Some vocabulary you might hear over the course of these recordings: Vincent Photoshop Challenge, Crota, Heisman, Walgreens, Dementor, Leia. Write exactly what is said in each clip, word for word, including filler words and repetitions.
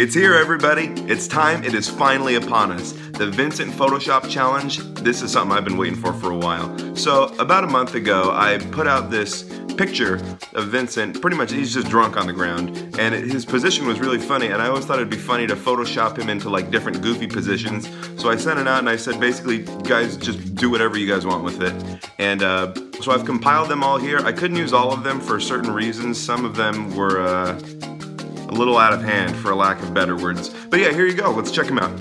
It's here, everybody. It's time. It is finally upon us. The Vincent Photoshop Challenge. This is something I've been waiting for for a while. So about a month ago, I put out this picture of Vincent. Pretty much, he's just drunk on the ground, and it, his position was really funny, and I always thought it'd be funny to Photoshop him into like different goofy positions. So I sent it out, and I said, basically, guys, just do whatever you guys want with it. And uh, so I've compiled them all here. I couldn't use all of them for certain reasons. Some of them were uh, a little out of hand, for lack of better words. But yeah, here you go. Let's check them out.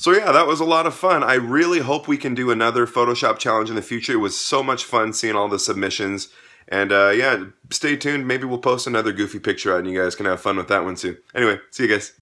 So yeah, that was a lot of fun. I really hope we can do another Photoshop challenge in the future. It was so much fun seeing all the submissions. And uh, yeah, stay tuned. Maybe we'll post another goofy picture out and you guys can have fun with that one too. Anyway, see you guys.